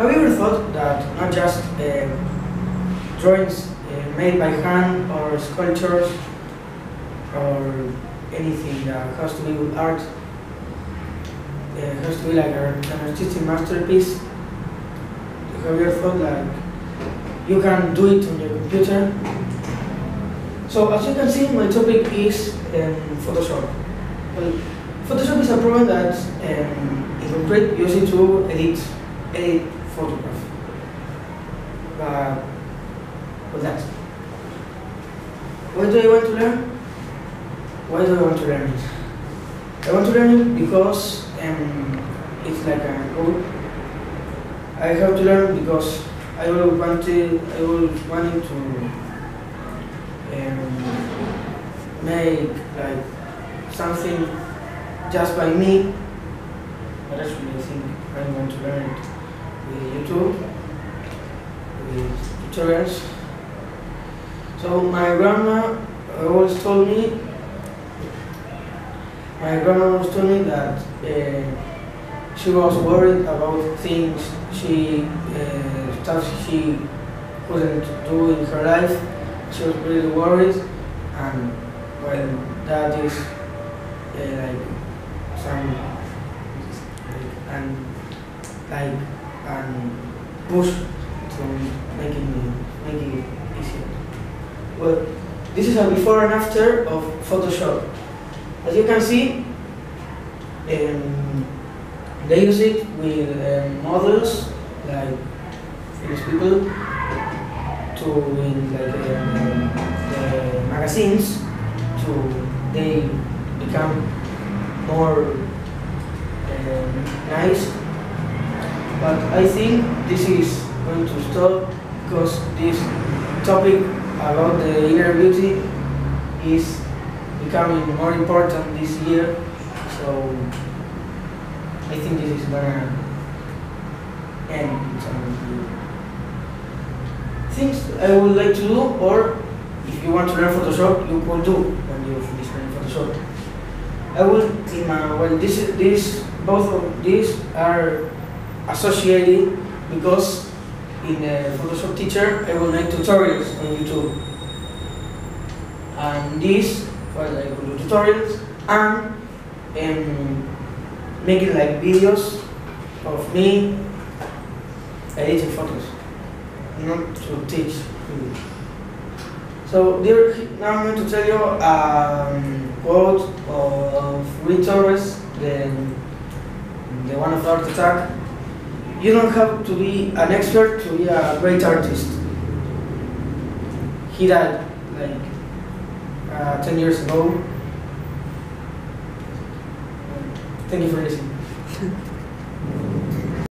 Have you ever thought that not just drawings made by hand or sculptures or anything that has to do with art has to be like an artistic masterpiece? Have you ever thought that you can do it on your computer? So as you can see, my topic is Photoshop. Well, Photoshop is a program that you can create using to edit photograph. But that's why do I want to learn? Why do I want to learn it? I want to learn it because it's like a code. I have to learn because I will want to make like something just by me. But actually, I think I want to learn it with YouTube, with tutorials. So my grandma always told me that she was worried about things, stuff she couldn't do in her life. She was really worried, and well, that is like some push to making it easier. Well, this is a before and after of Photoshop. As you can see, they use it with models like these people in the magazines they become more nice. But I think this is going to stop because this topic about the inner beauty is becoming more important this year, so I think this is gonna end some things I would like to do, or if you want to learn Photoshop, you could do when you finish learning Photoshop. I will, well, both of these are associated because in the Photoshop teacher I will make tutorials on YouTube, and this. Well, I will do tutorials and making like videos of me editing photos, not to teach. So now I'm going to tell you a quote of Rick Torres, the one of Art Attack. You don't have to be an expert to be a great artist. He died like 10 years ago. Thank you for listening.